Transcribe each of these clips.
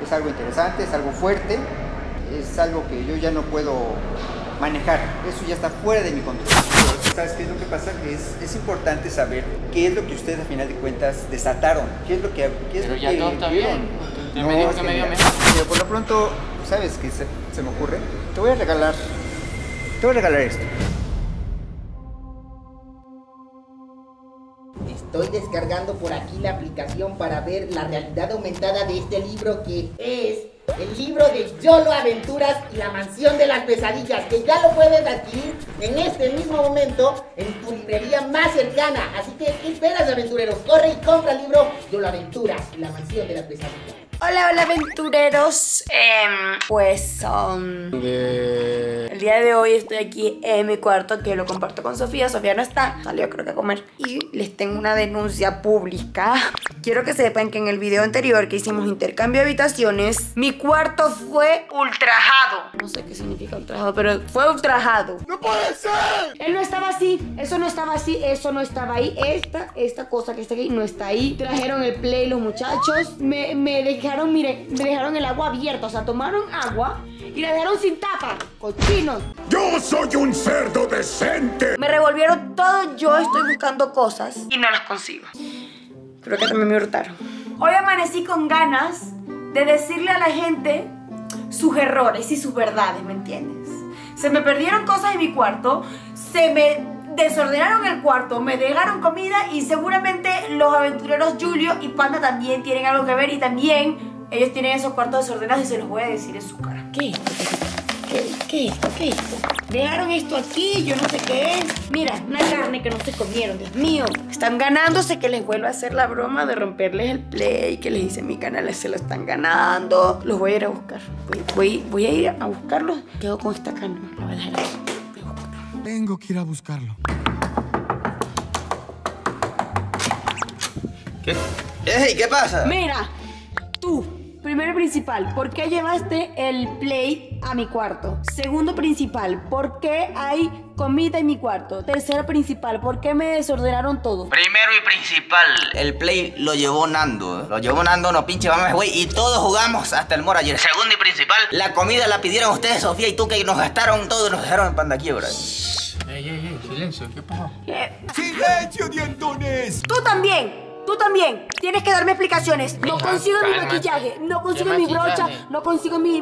Es algo interesante, es algo fuerte, es algo que yo ya no puedo manejar, eso ya está fuera de mi control. ¿Sabes qué es lo que pasa? Es importante saber qué es lo que ustedes a final de cuentas desataron, qué es lo que... Pero ya todo está bien, ya me dijo que medio mes. Pero por lo pronto, ¿sabes qué se me ocurre? Te voy a regalar esto. Estoy descargando por aquí la aplicación para ver la realidad aumentada de este libro que es el libro de YOLO Aventuras y la mansión de las pesadillas, que ya lo puedes adquirir en este mismo momento en tu librería más cercana. Así que, ¿qué esperas, aventureros? Corre y compra el libro YOLO Aventuras y la mansión de las pesadillas. Hola, hola, aventureros. El día de hoy estoy aquí en mi cuarto, que lo comparto con Sofía. Sofía no está, salió creo que a comer. Y les tengo una denuncia pública. Quiero que sepan que en el video anterior que hicimos intercambio de habitaciones, mi cuarto fue ultrajado. No sé qué significa ultrajado, pero fue ultrajado. ¡No puede ser! Él no estaba así, eso no estaba así, eso no estaba ahí. Esta cosa que está aquí no está ahí. Trajeron el play los muchachos. Me dejaron. Miren, me dejaron el agua abierta, o sea, tomaron agua y la dejaron sin tapa, cochinos. Yo soy un cerdo decente. Me revolvieron todo, yo estoy buscando cosas y no las consigo. Creo que también me hurtaron. Hoy amanecí con ganas de decirle a la gente sus errores y sus verdades, ¿me entiendes? Se me perdieron cosas en mi cuarto, se me... desordenaron el cuarto, me dejaron comida y seguramente los aventureros Julio y Panda también tienen algo que ver y también ellos tienen esos cuartos desordenados y se los voy a decir en su cara. ¿Qué es esto? ¿Qué es esto? Dejaron esto aquí, yo no sé qué es. Mira, una carne que no se comieron, Dios mío. Están ganándose que les vuelva a hacer la broma de romperles el play que les hice en mi canal, se lo están ganando. Los voy a ir a buscar, voy a ir a buscarlos. Quedo con esta carne, la voy a dejar aquí. Tengo que ir a buscarlo. ¿Qué? ¡Ey! ¿Qué pasa? Mira, tú, primero principal, ¿por qué llevaste el play a mi cuarto? Segundo principal, ¿por qué hay comida en mi cuarto? Tercero principal, ¿por qué me desordenaron todo? Primero y principal, el play lo llevó Nando, ¿eh? Lo llevó Nando, no pinche mames, güey. Y todos jugamos hasta el mor ayer. Segundo y principal, la comida la pidieron ustedes, Sofía y tú, que nos gastaron todo y nos dejaron en Panda quiebra. Ey, silencio, ¿qué pasó? ¡Silencio, dientones! ¡Tú también! ¡Tú también! Tienes que darme explicaciones. No consigo mi maquillaje, no consigo mi brocha, no consigo mi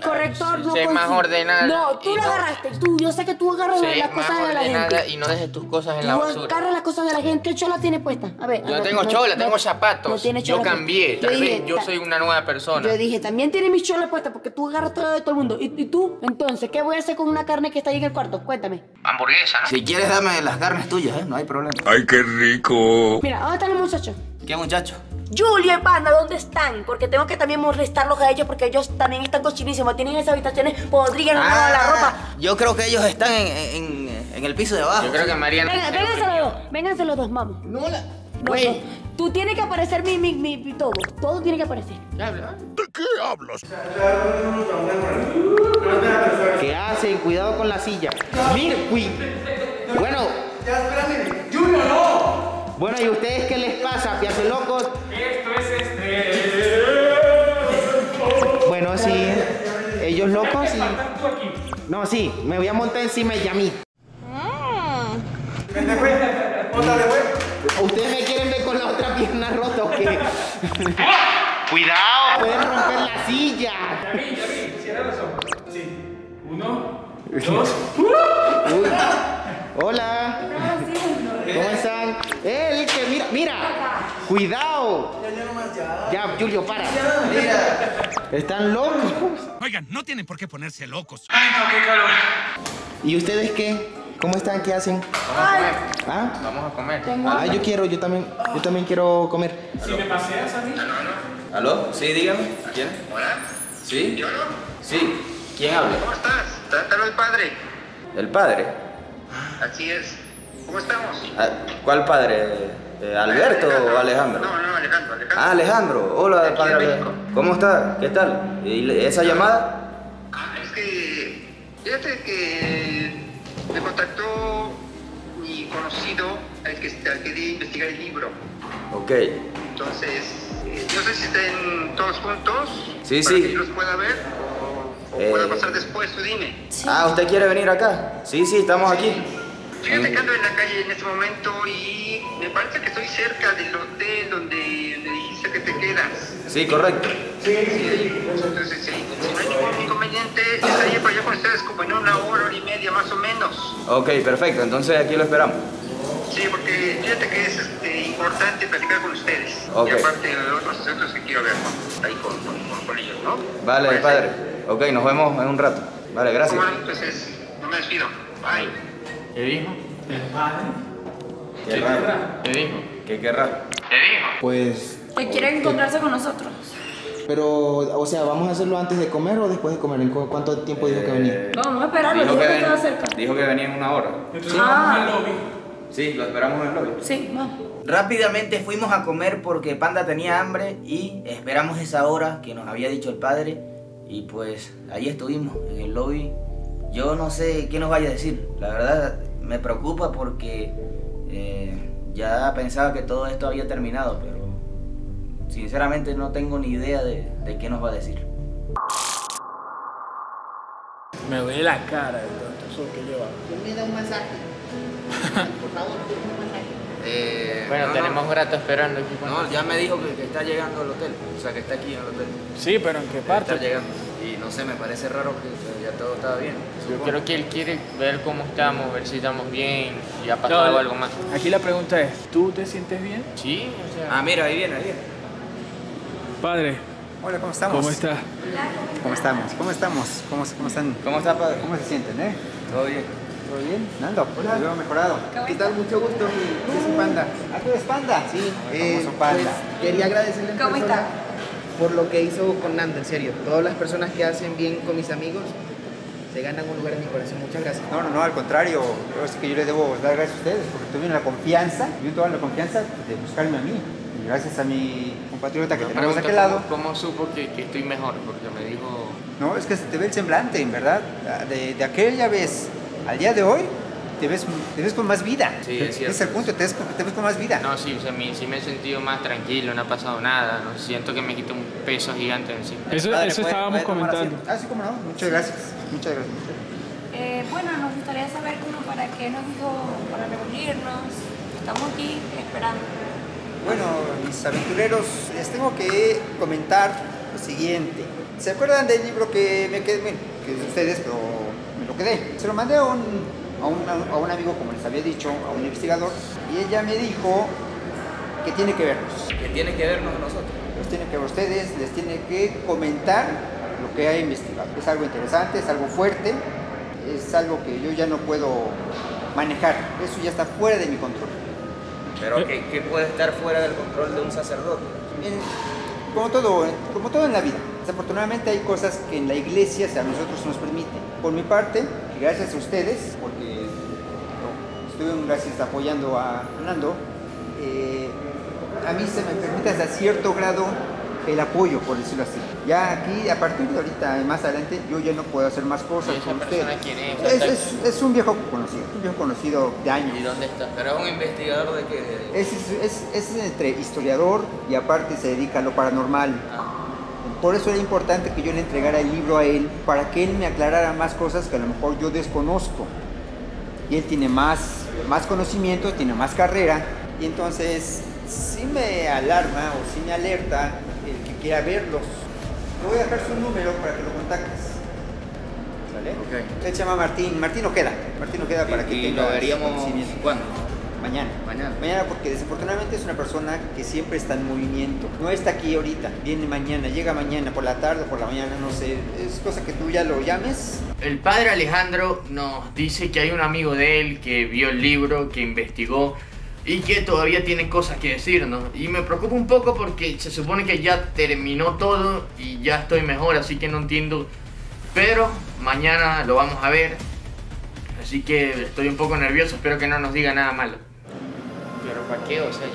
corrector, no consigo... más ordenada. No, tú lo agarraste. Tú, yo sé que tú agarras las cosas de la gente. Y no dejes tus cosas en la basura. Tú agarras las cosas de la gente. ¿Qué chola tiene puesta? A ver. Yo tengo chola, tengo zapatos. Yo cambié. Yo soy una nueva persona. Yo dije, también tiene mis cholas puestas porque tú agarras todo de todo el mundo. ¿Y tú? Entonces, ¿qué voy a hacer con una carne que está ahí en el cuarto? Cuéntame. Hamburguesa, ¿no? Si quieres, dame las carnes tuyas, ¿eh? No hay problema. ¡Ay, qué rico! Mira, ¿dónde están los muchachos? ¿Qué muchachos? Julio y Panda, ¿dónde están? Porque tengo que también molestarlos a ellos porque ellos también están cochinísimos. Tienen esas habitaciones podridas, no lavan la ropa. Yo creo que ellos están en el piso de abajo. Yo creo que Mariana... Vénganse los dos, vamos. No, la... Güey, tú tienes que aparecer todo tiene que aparecer. ¿De qué hablas? ¿Qué hacen? Cuidado con la silla. Mira, bueno. Ya, espérame. Julio, no. Bueno, ¿y ustedes qué les pasa, piazo locos? Esto es estrés. Bueno, sí. Ellos locos y... No, sí. Me voy a montar encima de Yamit. ¿Ustedes me quieren ver con la otra pierna rota o qué? ¡Cuidado! ¡Pueden romper la silla! Yamit, cierra los ojos. Sí. 1, 2... Uy. Hola. ¿Cómo están? Que mira, cuidado. Ya, Julio, para. Mira. Están locos. Oigan, no tienen por qué ponerse locos. Ay, no, qué calor. ¿Y ustedes qué? ¿Cómo están? ¿Qué hacen? Vamos a comer. Ah, yo también quiero comer. ¿Si me paseas a mí? ¿Aló? Sí, dígame. ¿Quién? Hola. ¿Sí? ¿Yo no? Sí. ¿Quién habla? ¿Cómo estás? Trátalo el padre. ¿El padre? Así es. ¿Cómo estamos? ¿Cuál padre? ¿Alberto o Alejandro? No, Alejandro. Ah, Alejandro. Hola, padre. ¿Cómo está? ¿Qué tal? ¿Y esa llamada? Es que... Fíjate que... me contactó mi conocido al que di investigar el libro. Ok. Entonces, No sé si estén todos juntos. Sí, para sí. Que yo los pueda ver o pueda pasar después su dime. Sí. Ah, ¿usted quiere venir acá? Sí, sí, estamos sí. Aquí. Fíjate que ando en la calle en este momento y me parece que estoy cerca del hotel donde me dijiste que te quedas. Sí, correcto. Sí, sí. Entonces, sí. Si no hay ningún inconveniente, estaré para allá con ustedes como en una hora, hora y media más o menos. Ok, perfecto. Entonces aquí lo esperamos. Sí, porque fíjate que es importante platicar con ustedes. Okay. Y aparte de otros asuntos que quiero ver ahí con ellos, ¿no? Vale, padre. Ok, nos vemos en un rato. Vale, gracias. Bueno, entonces, no me despido. Bye. ¿Qué dijo? ¿Qué querrá? ¿Qué dijo? ¿Qué querrá? ¿Qué dijo? Pues... que quiere encontrarse con nosotros. Pero, o sea, ¿vamos a hacerlo antes de comer o después de comer? ¿En cuánto tiempo dijo que venía? Vamos a esperarlo, dijo que estaba cerca. Dijo que venía en una hora. Entonces vamos al lobby. Sí, lo esperamos en el lobby. Sí, vamos. Rápidamente fuimos a comer porque Panda tenía hambre y esperamos esa hora que nos había dicho el padre. Y pues ahí estuvimos, en el lobby. Yo no sé qué nos vaya a decir. La verdad me preocupa porque ya pensaba que todo esto había terminado, pero sinceramente no tengo ni idea de qué nos va a decir. Me duele la cara de tanto sol que lleva. ¿Quién me da un masaje? Por favor, dame un masaje. Bueno, no, tenemos un rato esperando aquí. No, ya me dijo que está llegando al hotel. O sea, que está aquí en el hotel. Sí, pero ¿en qué parte? Está llegando. Y no sé, me parece raro que ya todo estaba bien. Yo creo que él quiere ver cómo estamos, ver si estamos bien, y ha pasado algo más. Aquí la pregunta es, ¿tú te sientes bien? Sí, o sea... Ah, mira, ahí viene, ahí viene. Padre. Hola, ¿cómo estamos? ¿Cómo está? ¿Cómo estamos? ¿Cómo estamos? ¿Cómo están? ¿Cómo está, padre? ¿Cómo se sienten, Todo bien. ¿Todo bien? Nando, hola. Yo he mejorado. ¿Qué tal? Mucho gusto. ¿Qué es un Panda? ¿Ah, tú eres Panda? Sí, Panda. Pues, quería agradecerle en persona por lo que hizo con Nando, en serio. Todas las personas que hacen bien con mis amigos se ganan un lugar en mi corazón. Muchas gracias. No, no, no, al contrario. Yo sé que yo les debo dar gracias a ustedes porque tuvieron la confianza, de buscarme a mí. Y gracias a mi compatriota que tenemos a aquel lado. ¿Cómo supo que estoy mejor? Porque me dijo... No, es que se te ve el semblante, en verdad. De aquella vez al día de hoy, te ves con más vida. Sí, es cierto. Es el punto, te ves con más vida. No, sí, o sea, sí me he sentido más tranquilo, no ha pasado nada. No siento que me quito un peso gigante encima. Eso estábamos comentando. Ah, sí, cómo no. Muchas gracias. Muchas gracias. Bueno, nos gustaría saber cómo, para qué nos dijo, para reunirnos. Estamos aquí esperando. Bueno, mis aventureros, les tengo que comentar lo siguiente. ¿Se acuerdan del libro que me quedé? Bueno, que es de ustedes, pero me lo quedé. Se lo mandé a un amigo, como les había dicho, a un investigador, y ella me dijo que tiene que vernos. Que tiene que vernos nosotros. Los tiene que ver ustedes, les tiene que comentar lo que ha investigado. Es algo interesante, es algo fuerte, es algo que yo ya no puedo manejar. Eso ya está fuera de mi control. Pero ¿qué puede estar fuera del control de un sacerdote? Como todo en la vida. Desafortunadamente hay cosas que en la iglesia a nosotros nos permite. Por mi parte, gracias a ustedes, porque estuvieron gracias apoyando a Nando, a mí se me permite hasta cierto grado el apoyo, por decirlo así. Ya aquí, a partir de ahorita, más adelante, yo ya no puedo hacer más cosas con ustedes. ¿Quién es? Es un viejo conocido, de años. ¿Y dónde está? ¿Pero es un investigador de qué? Es entre historiador y aparte se dedica a lo paranormal. Ah. Por eso era importante que yo le entregara el libro a él, para que él me aclarara más cosas que a lo mejor yo desconozco. Y él tiene más conocimiento, tiene más carrera, y entonces sí me alarma o sí me alerta el que quiera verlos. Le voy a dejar su número para que lo contactes. ¿Sale? Okay. Él se llama Martín Ojeda para que tenga... ¿Y lo veríamos cuándo? Mañana, porque desafortunadamente es una persona que siempre está en movimiento. No está aquí ahorita, viene mañana, llega mañana, por la tarde, por la mañana, no sé. Es cosa que tú ya lo llames. El padre Alejandro nos dice que hay un amigo de él que vio el libro, que investigó y que todavía tiene cosas que decirnos. Y me preocupa un poco porque se supone que ya terminó todo y ya estoy mejor, así que no entiendo. Pero mañana lo vamos a ver. Así que estoy un poco nervioso, espero que no nos diga nada malo. Pero ¿para qué? O sea,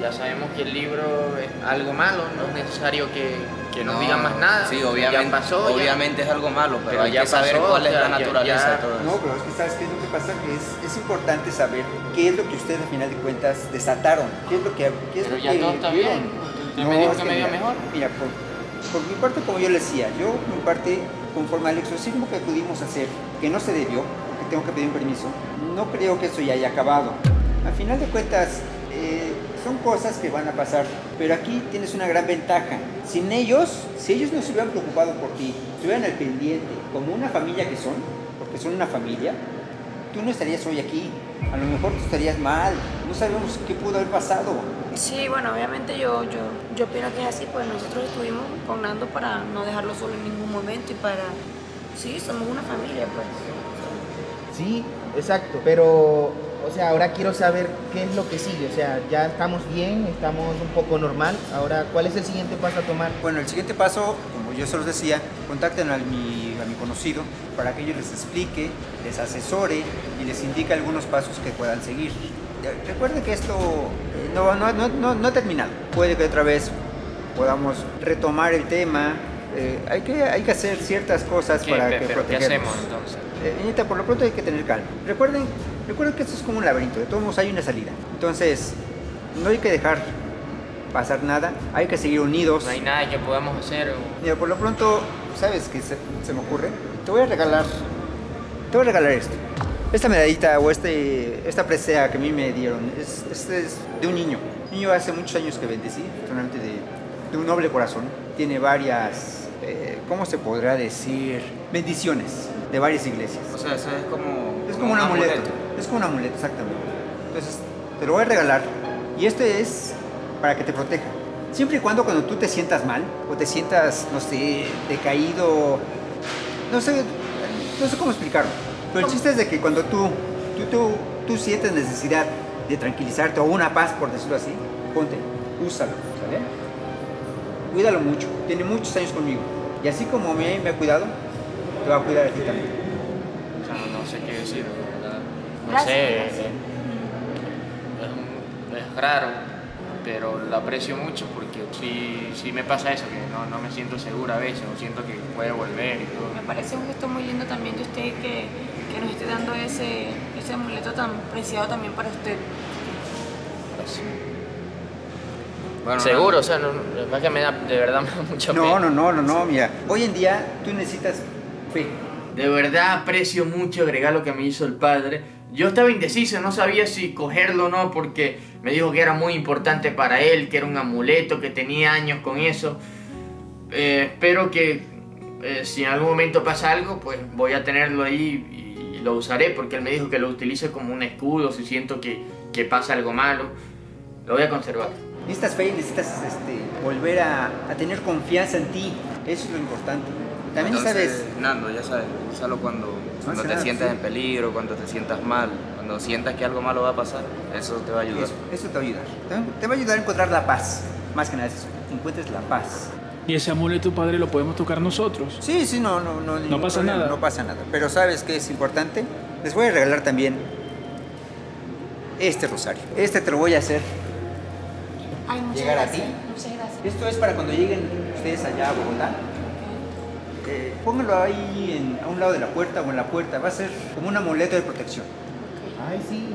ya sabemos que el libro es algo malo, no es necesario que no diga más nada. Sí, obviamente, ya pasó, obviamente es algo malo, pero hay que saber cuál es la naturaleza de todo eso. No, pero es que sabes qué es lo que pasa, que es importante saber qué es lo que ustedes al final de cuentas desataron. ¿Qué es lo que... Pero ya todo está bien. Entonces me dijo que me dio mejor. Mira, por mi parte, como yo le decía, yo por mi parte, conforme al exorcismo que acudimos a hacer, que no se debió, porque tengo que pedir un permiso, no creo que eso ya haya acabado. Al final de cuentas, son cosas que van a pasar, pero aquí tienes una gran ventaja. Sin ellos, si ellos no se hubieran preocupado por ti, estuvieran al pendiente, como una familia que son, porque son una familia, tú no estarías hoy aquí. A lo mejor tú estarías mal, no sabemos qué pudo haber pasado. Sí, bueno, obviamente yo opino que es así, pues nosotros estuvimos con Nando para no dejarlo solo en ningún momento y para... Sí, somos una familia, pues. Sí, exacto, pero... O sea, ahora quiero saber qué es lo que sigue. O sea, ya estamos bien, estamos un poco normal. Ahora, ¿cuál es el siguiente paso a tomar? Bueno, el siguiente paso, como yo se los decía, contacten a mi conocido para que yo les explique, les asesore y les indique algunos pasos que puedan seguir. Recuerden que esto no ha terminado. Puede que otra vez podamos retomar el tema. Hay que hacer ciertas cosas para que protegernos. ¿Qué hacemos entonces? Anita, por lo pronto hay que tener calma. Recuerden que esto es como un laberinto, de todos modos hay una salida. Entonces, no hay que dejar pasar nada, hay que seguir unidos. No hay nada que podamos hacer. Mira, por lo pronto, ¿sabes qué se me ocurre? Te voy a regalar esto. Esta medallita o esta presea que a mí me dieron, es de un niño. Un niño hace muchos años que bendecí, realmente de un noble corazón. Tiene varias, ¿cómo se podrá decir? Bendiciones de varias iglesias. O sea, eso es como... Es como un amuleto. Es como un amuleto, exactamente. Entonces, te lo voy a regalar. Y esto es para que te proteja. Siempre y cuando tú te sientas mal, o te sientas, no sé, decaído... No sé cómo explicarlo. Pero el chiste es de que cuando tú sientes necesidad de tranquilizarte, o una paz, por decirlo así, ponte, úsalo, ¿sale? Cuídalo mucho. Tiene muchos años conmigo. Y así como me ha cuidado, te va a cuidar a ti también. No sé qué decir, ¿verdad? No sé, gracias. Es raro, pero lo aprecio mucho porque sí me pasa eso, que no me siento segura a veces, o siento que puede volver y todo. Me parece un gesto muy lindo también de usted que nos esté dando ese amuleto tan preciado también para usted. Gracias. Bueno, seguro, o sea, es que de verdad me da mucha pena. No, mira. Hoy en día tú necesitas fe. De verdad aprecio mucho el regalo que me hizo el padre. Yo estaba indeciso, no sabía si cogerlo o no, porque me dijo que era muy importante para él, que era un amuleto, que tenía años con eso. Espero que si en algún momento pasa algo, pues voy a tenerlo ahí y lo usaré, porque él me dijo que lo utilice como un escudo si siento que pasa algo malo. Lo voy a conservar. Necesitas fe y necesitas volver a tener confianza en ti. Eso es lo importante. También entonces, sabes... Nando, ya sabes, úsalo cuando te sientas en peligro, cuando te sientas mal, cuando sientas que algo malo va a pasar, eso te va a ayudar. Eso te va a ayudar. Te va a ayudar a encontrar la paz. Más que nada es eso, encuentres la paz. ¿Y ese amuleto, padre, lo podemos tocar nosotros? Sí, no pasa problema, nada. No pasa nada. Pero ¿sabes qué es importante? Les voy a regalar también este rosario. Este te lo voy a hacer. Ay, llegar gracias, a ti. Muchas gracias. Esto es para cuando lleguen ustedes allá a Bogotá. Okay. Pónganlo ahí a un lado de la puerta o en la puerta. Va a ser como un amuleto de protección. Okay. Ay, sí.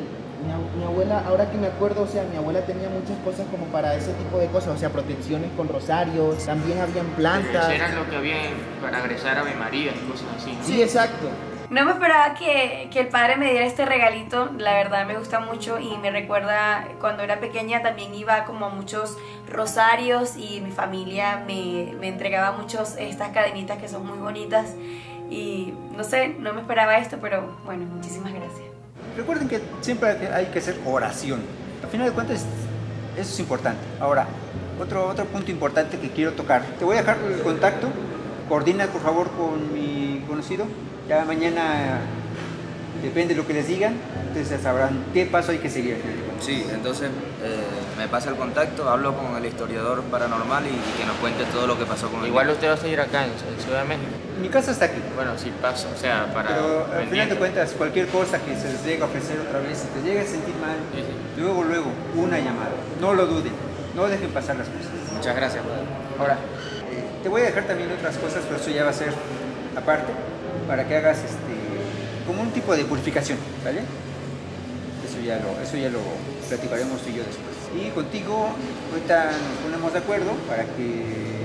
Mi abuela, ahora que me acuerdo, o sea, mi abuela tenía muchas cosas como para ese tipo de cosas. O sea, protecciones con rosarios, también habían plantas. Era lo que había para agresar a Ave María y cosas así, ¿no? Sí, exacto. No me esperaba que el padre me diera este regalito, la verdad me gusta mucho y me recuerda cuando era pequeña también iba como a muchos rosarios y mi familia me entregaba muchos estas cadenitas que son muy bonitas y no sé, no me esperaba esto, pero bueno, muchísimas gracias. Recuerden que siempre hay que hacer oración, al final de cuentas eso es importante. Ahora, otro punto importante que quiero tocar, te voy a dejar el contacto, coordina por favor con mi conocido. Ya mañana, depende de lo que les digan, entonces sabrán qué paso hay que seguir. Sí, entonces me pasa el contacto, hablo con el historiador paranormal y que nos cuente todo lo que pasó con él. Igual usted va a seguir acá en Ciudad de México. Mi casa está aquí. Bueno, sí pasa, o sea, para... Pero al final de cuentas, cualquier cosa que se les llegue a ofrecer otra vez, si te llega a sentir mal, sí. Luego, una llamada. No lo duden, no dejen pasar las cosas. Muchas gracias, padre. Ahora, te voy a dejar también otras cosas, pero eso ya va a ser aparte. Para que hagas como un tipo de purificación, ¿vale? Eso ya lo platicaremos tú y yo después. y contigo ahorita nos ponemos de acuerdo para que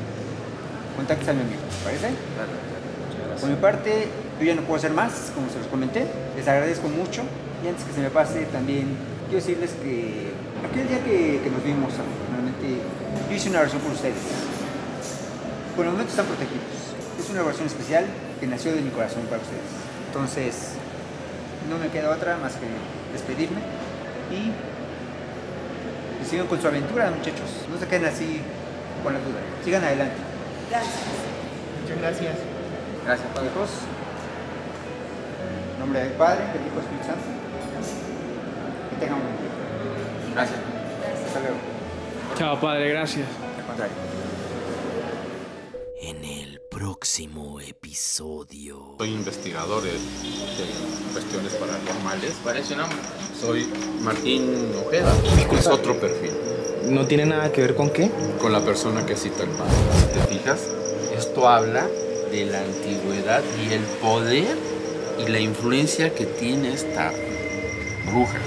contactes a mi amigo, ¿te parece? Claro, muchas gracias. Por mi parte, yo ya no puedo hacer más, como se los comenté. Les agradezco mucho. Y antes que se me pase también, quiero decirles que aquel día que nos vimos, realmente yo hice una versión por ustedes. Por el momento están protegidos. Es una versión especial que nació de mi corazón para ustedes. Entonces, no me queda otra más que despedirme y que sigan con su aventura, muchachos. No se queden así con la duda. Sigan adelante. Gracias. Muchas gracias. Gracias, Padre Dios. En nombre del Padre, del Hijo y del Espíritu Santo. Que tengan un buen día. Gracias. Hasta luego. Chao, Padre. Gracias. Al contrario. En el próximo episodio. Soy investigador de cuestiones paranormales. Parece un hombre. Soy Martín Ojeda. Es otro perfil. ¿No tiene nada que ver con qué? Con la persona que cita el padre. Si te fijas, esto habla de la antigüedad y el poder y la influencia que tiene esta bruja.